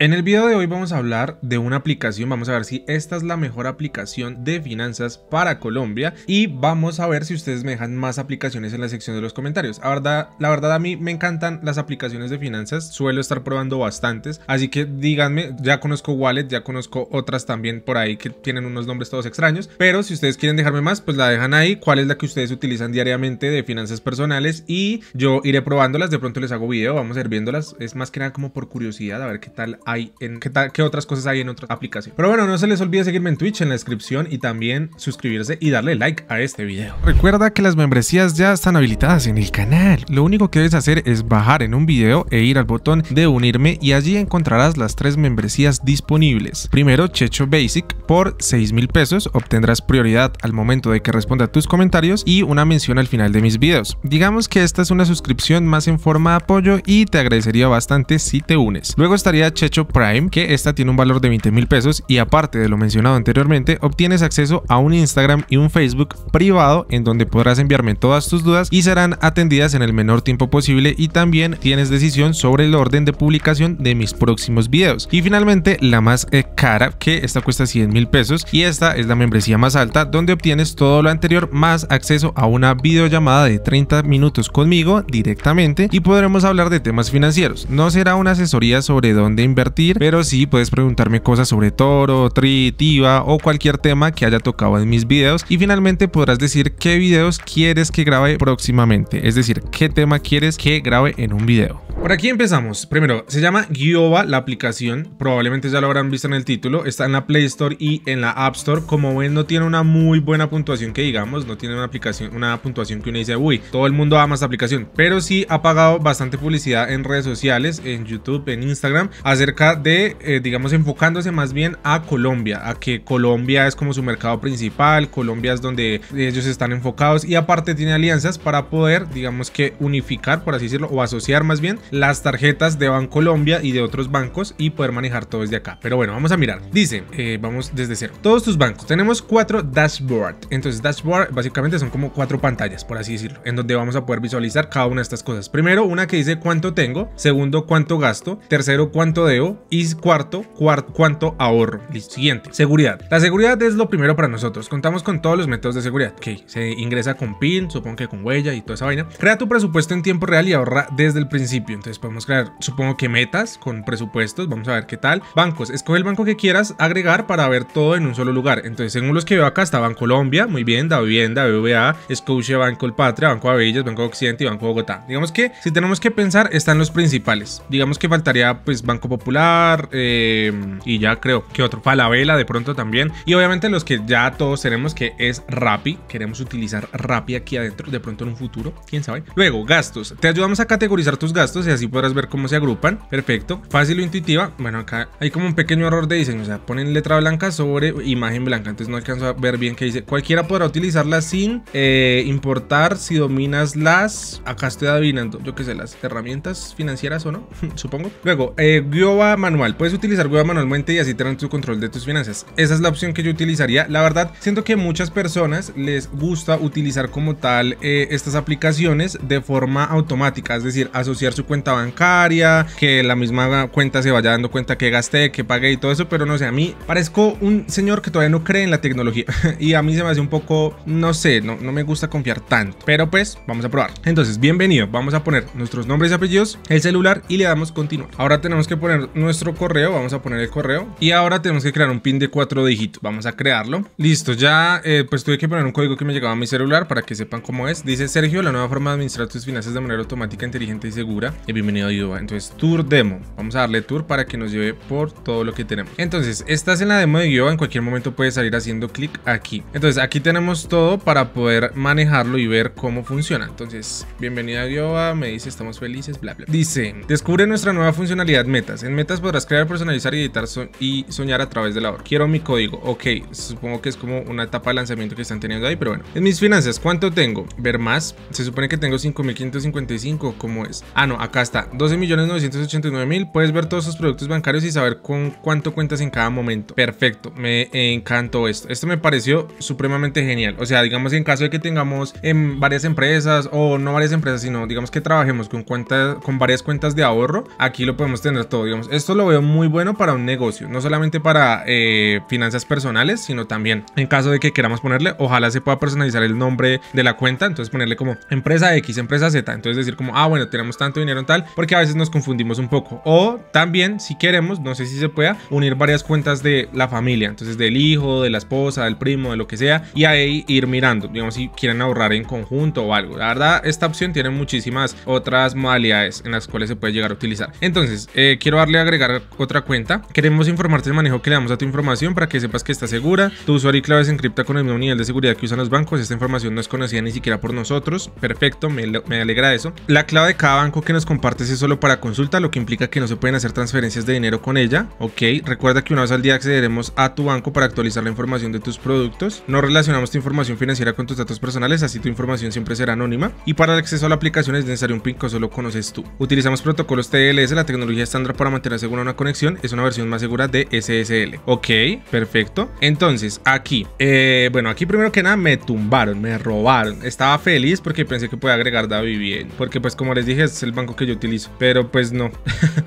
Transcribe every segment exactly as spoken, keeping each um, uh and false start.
En el video de hoy vamos a hablar de una aplicación, vamos a ver si esta es la mejor aplicación de finanzas para Colombia y vamos a ver si ustedes me dejan más aplicaciones en la sección de los comentarios. La verdad, la verdad a mí me encantan las aplicaciones de finanzas, suelo estar probando bastantes, así que díganme, ya conozco Wallet, ya conozco otras también por ahí que tienen unos nombres todos extraños, pero si ustedes quieren dejarme más, pues la dejan ahí, cuál es la que ustedes utilizan diariamente de finanzas personales y yo iré probándolas, de pronto les hago video, vamos a ir viéndolas, es más que nada como por curiosidad, a ver qué tal hay en qué, tal, qué otras cosas hay en otras aplicaciones. Pero bueno, no se les olvide seguirme en Twitch en la descripción y también suscribirse y darle like a este video. Recuerda que las membresías ya están habilitadas en el canal. Lo único que debes hacer es bajar en un video e ir al botón de unirme y allí encontrarás las tres membresías disponibles. Primero, Checho Basic por seis mil pesos, obtendrás prioridad al momento de que responda a tus comentarios y una mención al final de mis videos. Digamos que esta es una suscripción más en forma de apoyo y te agradecería bastante si te unes. Luego estaría Checho Prime, que esta tiene un valor de veinte mil pesos y aparte de lo mencionado anteriormente obtienes acceso a un Instagram y un Facebook privado en donde podrás enviarme todas tus dudas y serán atendidas en el menor tiempo posible y también tienes decisión sobre el orden de publicación de mis próximos videos. Y finalmente la más cara, que esta cuesta cien mil pesos y esta es la membresía más alta donde obtienes todo lo anterior más acceso a una videollamada de treinta minutos conmigo directamente y podremos hablar de temas financieros. No será una asesoría sobre dónde invertir, pero sí puedes preguntarme cosas sobre eToro, Trii, tiva o cualquier tema que haya tocado en mis videos y finalmente podrás decir qué videos quieres que grabe próximamente, es decir, qué tema quieres que grabe en un video. Por aquí empezamos. Primero, se llama Wioba la aplicación, probablemente ya lo habrán visto en el título, está en la Play Store y en la App Store. Como ven, no tiene una muy buena puntuación que digamos, no tiene una aplicación, una puntuación que uno dice, uy, todo el mundo ama esta aplicación, pero sí ha pagado bastante publicidad en redes sociales, en YouTube, en Instagram, acerca de, eh, digamos, enfocándose más bien a Colombia, a que Colombia es como su mercado principal, Colombia es donde ellos están enfocados y aparte tiene alianzas para poder, digamos que unificar, por así decirlo, o asociar más bien las tarjetas de Bancolombia y de otros bancos y poder manejar todo desde acá. Pero bueno, vamos a mirar. Dice, eh, vamos desde cero. Todos tus bancos. Tenemos cuatro dashboard. Entonces, dashboard básicamente son como cuatro pantallas, por así decirlo, en donde vamos a poder visualizar cada una de estas cosas. Primero, una que dice cuánto tengo. Segundo, cuánto gasto. Tercero, cuánto debo. Y cuarto, cuarto, cuánto ahorro. Listo. Siguiente, seguridad. La seguridad es lo primero para nosotros. Contamos con todos los métodos de seguridad. Ok, se ingresa con PIN, supongo que con huella y toda esa vaina. Crea tu presupuesto en tiempo real y ahorra desde el principio. Entonces podemos crear, supongo que metas con presupuestos. Vamos a ver qué tal. Bancos, escoge el banco que quieras agregar para ver todo en un solo lugar. Entonces, según los que veo acá, está Bancolombia, muy bien, Davivienda, B B V A, Scotiabank, Banco Patria, Banco Abellas, Banco Occidente y Banco Bogotá. Digamos que si tenemos que pensar, están los principales. Digamos que faltaría, pues, Banco Popular. Eh, y ya creo que otro, Falabella de pronto también, y obviamente los que ya todos tenemos, que es Rappi. Queremos utilizar Rappi aquí adentro de pronto en un futuro, quién sabe. Luego, gastos, te ayudamos a categorizar tus gastos y así podrás ver cómo se agrupan. Perfecto, fácil e intuitiva. Bueno, acá hay como un pequeño error de diseño, o sea, ponen letra blanca sobre imagen blanca, entonces no alcanzo a ver bien qué dice. Cualquiera podrá utilizarla sin eh, importar si dominas las, acá estoy adivinando, yo qué sé, las herramientas financieras o no, supongo. Luego, eh, Wioba manual, puedes utilizar Wioba manualmente y así tener tu control de tus finanzas. Esa es la opción que yo utilizaría. La verdad, siento que muchas personas les gusta utilizar como tal eh, estas aplicaciones de forma automática, es decir, asociar su cuenta bancaria, que la misma cuenta se vaya dando cuenta que gasté, que pagué y todo eso, pero no sé, a mí parezco un señor que todavía no cree en la tecnología y a mí se me hace un poco, no sé, no, no me gusta confiar tanto, pero pues vamos a probar. Entonces, bienvenido, vamos a poner nuestros nombres y apellidos, el celular y le damos continuar. Ahora tenemos que poner nuestro correo, vamos a poner el correo y ahora tenemos que crear un PIN de cuatro dígitos, vamos a crearlo. Listo, ya eh, pues tuve que poner un código que me llegaba a mi celular para que sepan cómo es. Dice Sergio, la nueva forma de administrar tus finanzas de manera automática, inteligente y segura. Y bienvenido a Wioba. Entonces, tour demo, vamos a darle tour para que nos lleve por todo lo que tenemos. Entonces, estás en la demo de Wioba, en cualquier momento puedes salir haciendo clic aquí. Entonces, aquí tenemos todo para poder manejarlo y ver cómo funciona. Entonces, bienvenida a Wioba, me dice estamos felices, bla bla. Dice, descubre nuestra nueva funcionalidad metas. En metas podrás crear, personalizar y editar so y soñar a través de la hora. Quiero mi código. Ok, supongo que es como una etapa de lanzamiento que están teniendo ahí, pero bueno. En mis finanzas, ¿cuánto tengo? Ver más. Se supone que tengo cinco mil quinientos cincuenta y cinco. ¿Cómo es? Ah, no, acá está. doce millones novecientos ochenta y nueve mil. Puedes ver todos tus productos bancarios y saber con cuánto cuentas en cada momento. Perfecto, me encantó esto. Esto me pareció supremamente genial. O sea, digamos en caso de que tengamos en varias empresas o no varias empresas, sino digamos que trabajemos con, cuenta, con varias cuentas de ahorro, aquí lo podemos tener todo, digamos. digamos, esto lo veo muy bueno para un negocio, no solamente para eh, finanzas personales, sino también en caso de que queramos ponerle, ojalá se pueda personalizar el nombre de la cuenta, entonces ponerle como empresa X, empresa Z, entonces decir como, ah, bueno, tenemos tanto dinero en tal, porque a veces nos confundimos un poco. O también, si queremos, no sé si se pueda, unir varias cuentas de la familia, entonces del hijo, de la esposa, del primo, de lo que sea, y ahí ir mirando, digamos, si quieren ahorrar en conjunto o algo. La verdad, esta opción tiene muchísimas otras modalidades en las cuales se puede llegar a utilizar. Entonces, eh, quiero darle a agregar otra cuenta. Queremos informarte del manejo que le damos a tu información para que sepas que está segura. Tu usuario y clave se encripta con el mismo nivel de seguridad que usan los bancos. Esta información no es conocida ni siquiera por nosotros. Perfecto, me, me alegra eso. La clave de cada banco que nos compartes es solo para consulta, lo que implica que no se pueden hacer transferencias de dinero con ella. Ok, recuerda que una vez al día accederemos a tu banco para actualizar la información de tus productos. No relacionamos tu información financiera con tus datos personales, así tu información siempre será anónima. Y para el acceso a la aplicación es necesario un PIN que solo conoces tú. Utilizamos protocolos T L S, la tecnología estándar para mantener segura una conexión. Es una versión más segura de S S L. Ok, perfecto. Entonces, aquí, eh, bueno, aquí primero que nada me tumbaron, me robaron. Estaba feliz porque pensé que podía agregar Davivienda, porque pues como les dije, es el banco que yo utilizo, pero pues no.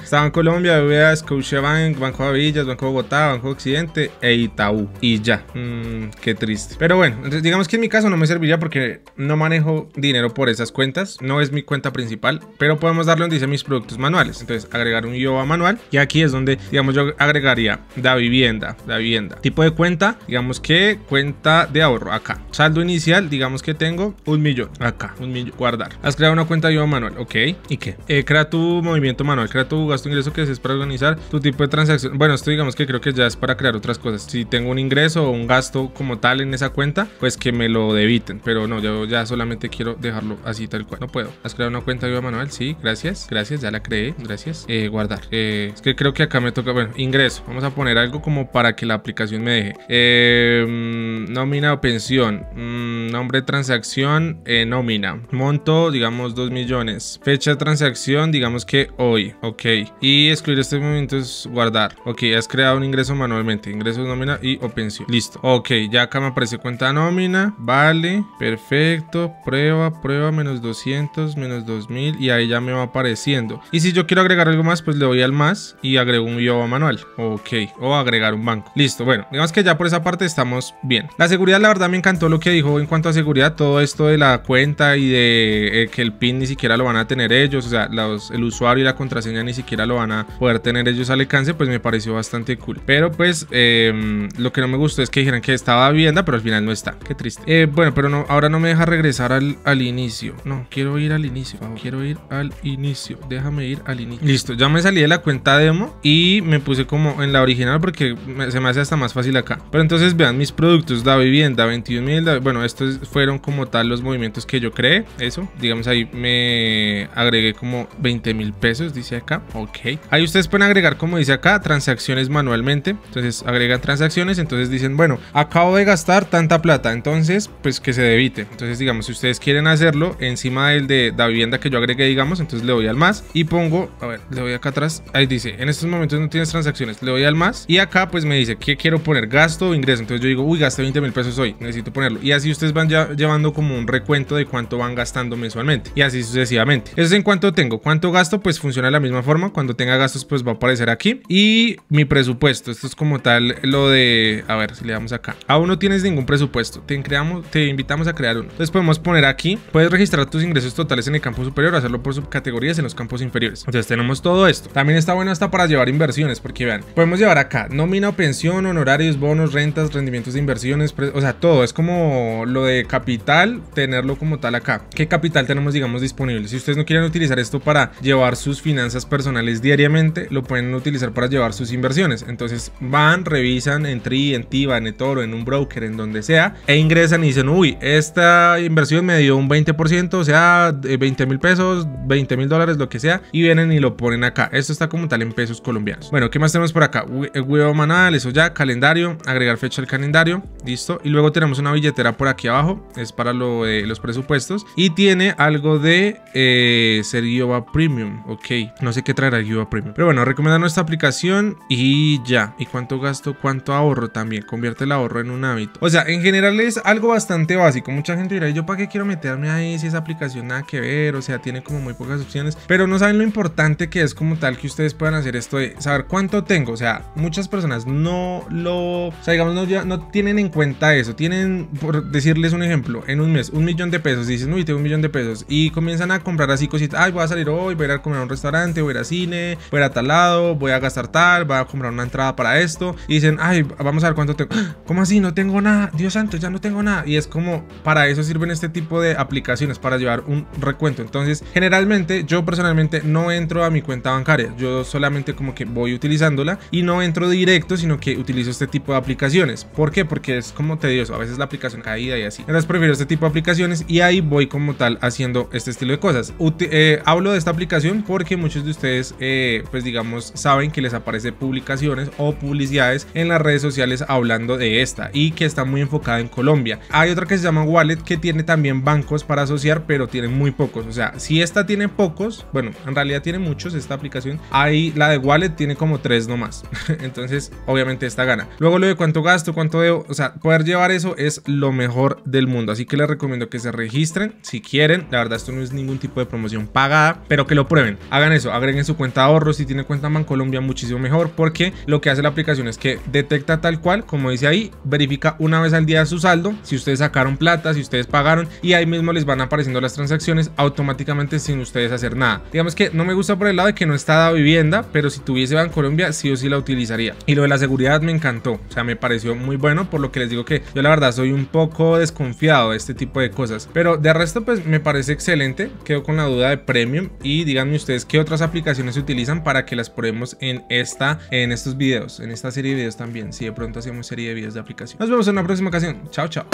Está Bancolombia, B B V A, Scotiabank, Banco Davivienda, Banco Bogotá, Banco Occidente e Itaú. Y ya, mm, qué triste. Pero bueno, entonces digamos que en mi caso no me serviría porque no manejo dinero por esas cuentas, no es mi cuenta principal, pero podemos darle donde dice mis productos manuales, entonces agregar un Wioba manual, y aquí es donde, digamos, yo agregaría Davivienda, Davivienda. Tipo de cuenta, digamos que cuenta de ahorro, acá. Saldo inicial, digamos que tengo un millón, acá, un millón, guardar. Has creado una cuenta de Wioba manual, ok, ¿y qué? Eh, crea tu movimiento manual, crea tu gasto ingreso que es para organizar tu tipo de transacción. Bueno, esto digamos que creo que ya es para crear otras cosas. Si tengo un ingreso o un gasto como tal en esa cuenta, pues que me lo debiten, pero no, yo ya solamente quiero dejarlo así tal cual, no puedo. ¿Has creado una cuenta de Wioba manual? Sí, gracias, gracias, ya la creé, gracias. Eh, guardar, eh, es que creo que acá me toca, bueno, ingreso, vamos a poner algo como para que la aplicación me deje. Eh, nómina o pensión, mm, nombre de transacción, eh, nómina, monto, digamos dos millones, fecha de transacción, digamos que hoy, ok, y excluir este momento es guardar, ok, has creado un ingreso manualmente, ingresos nómina y o pensión, listo, ok, ya acá me aparece cuenta nómina, vale, perfecto, prueba, prueba, menos doscientos, menos dos mil, y ahí ya me va apareciendo. Y si yo quiero agregar algo más, pues le doy al más y agrego un Wioba manual, ok, o agregar un banco, listo. Bueno, digamos que ya por esa parte estamos bien. La seguridad, la verdad me encantó lo que dijo en cuanto a seguridad, todo esto de la cuenta y de eh, que el PIN ni siquiera lo van a tener ellos, o sea, los, el usuario y la contraseña ni siquiera lo van a poder tener ellos al alcance, pues me pareció bastante cool. Pero pues eh, lo que no me gustó es que dijeran que estaba Davivienda, pero al final no está, qué triste. Eh, bueno, pero no, ahora no me deja regresar al, al inicio, no, quiero ir al inicio, por favor. Quiero ir al inicio, déjame ir al inicio. Listo, ya me salí de la cuenta demo y me puse como en la original porque me, se me hace hasta más fácil acá. Pero entonces vean mis productos, Davivienda, veintiún mil, bueno, estos fueron como tal los movimientos que yo creé, eso, digamos ahí me agregué como veinte mil pesos, dice acá, ok. Ahí ustedes pueden agregar, como dice acá, transacciones manualmente, entonces agregan transacciones, entonces dicen, bueno, acabo de gastar tanta plata, entonces pues que se debite. Entonces digamos, si ustedes quieren hacerlo encima del de Davivienda que yo agregué, digamos, entonces le doy al más y pongo, a ver, le doy acá atrás, ahí dice, en estos momentos no tienes transacciones, le doy al más y acá pues me dice, ¿qué quiero poner? ¿Gasto o ingreso? Entonces yo digo, uy, gasté veinte mil pesos hoy, necesito ponerlo, y así ustedes van ya llevando como un recuento de cuánto van gastando mensualmente y así sucesivamente. Eso es en cuanto tengo, cuánto gasto, pues funciona de la misma forma, cuando tenga gastos pues va a aparecer aquí, y mi presupuesto, esto es como tal lo de, a ver si le damos acá, aún no tienes ningún presupuesto, te creamos, te invitamos a crear uno, entonces podemos poner aquí, puedes registrar tus ingresos totales en el campo superior, hacerlo por subcategorías en los campos inferiores. Entonces tenemos todo esto. También está bueno hasta para llevar inversiones, porque vean, podemos llevar acá nómina o pensión, honorarios, bonos, rentas, rendimientos de inversiones, o sea, todo es como lo de capital, tenerlo como tal acá. ¿Qué capital tenemos, digamos, disponible? Si ustedes no quieren utilizar esto para llevar sus finanzas personales diariamente, lo pueden utilizar para llevar sus inversiones. Entonces van, revisan en Trii, en Tiva, en eToro, en un broker, en donde sea, e ingresan y dicen, uy, esta inversión me dio un veinte por ciento, o sea, veinte mil pesos, veinte mil dólares, lo que sea, y vienen y lo ponen acá. Esto está como tal en pesos colombianos. Bueno, ¿qué más tenemos por acá? Wioba manual, eso ya, calendario, agregar fecha al calendario, listo. Y luego tenemos una billetera por aquí abajo, es para lo de los presupuestos, y tiene algo de eh, ser Wioba Premium, ok. No sé qué traerá el Wioba Premium, pero bueno, recomendar nuestra aplicación y ya. ¿Y cuánto gasto? ¿Cuánto ahorro también? Convierte el ahorro en un hábito. O sea, en general es algo bastante básico. Mucha gente dirá, ¿yo para qué quiero meterme ahí si esa aplicación nada que ver? O sea, tiene como muy pocas opciones, pero no saben lo importante que es como tal que ustedes ustedes puedan hacer esto de saber cuánto tengo. O sea, muchas personas no lo... O sea, digamos, no, ya, no tienen en cuenta eso. Tienen, por decirles un ejemplo, en un mes, un millón de pesos. Y dicen, uy, tengo un millón de pesos. Y comienzan a comprar así cositas. Ay, voy a salir hoy, voy a ir a comer a un restaurante, voy a ir a cine, voy a ir a tal lado, voy a gastar tal, voy a comprar una entrada para esto. Y dicen, ay, vamos a ver cuánto tengo. ¿Cómo así? No tengo nada. Dios santo, ya no tengo nada. Y es como, para eso sirven este tipo de aplicaciones, para llevar un recuento. Entonces, generalmente, yo personalmente no entro a mi cuenta bancaria. Yo solamente como que voy utilizándola y no entro directo, sino que utilizo este tipo de aplicaciones. ¿Por qué? Porque es como tedioso. A veces la aplicación caída y así. Entonces prefiero este tipo de aplicaciones y ahí voy como tal haciendo este estilo de cosas. Uti eh, hablo de esta aplicación porque muchos de ustedes, eh, pues digamos, saben que les aparece publicaciones o publicidades en las redes sociales hablando de esta y que está muy enfocada en Colombia. Hay otra que se llama Wallet, que tiene también bancos para asociar, pero tiene muy pocos. O sea, si esta tiene pocos, bueno, en realidad tiene muchos esta aplicación. Ahí la de Wallet tiene como tres nomás. Entonces, obviamente esta gana. Luego lo de cuánto gasto, cuánto debo, o sea, poder llevar eso es lo mejor del mundo. Así que les recomiendo que se registren si quieren. La verdad, esto no es ningún tipo de promoción pagada, pero que lo prueben. Hagan eso, agreguen su cuenta de ahorro. Si tienen cuenta Bancolombia, muchísimo mejor, porque lo que hace la aplicación es que detecta tal cual, como dice ahí, verifica una vez al día su saldo, si ustedes sacaron plata, si ustedes pagaron, y ahí mismo les van apareciendo las transacciones automáticamente sin ustedes hacer nada. Digamos que no me gusta por el lado de que no está Davivienda, pero si tuviese Bancolombia sí o sí la utilizaría. Y lo de la seguridad me encantó, o sea, me pareció muy bueno, por lo que les digo que yo la verdad soy un poco desconfiado de este tipo de cosas, pero de resto pues me parece excelente. Quedo con la duda de Premium y díganme ustedes qué otras aplicaciones se utilizan para que las probemos en esta, en estos videos, en esta serie de videos también, si de pronto hacemos serie de videos de aplicación. Nos vemos en una próxima ocasión. Chao, chao.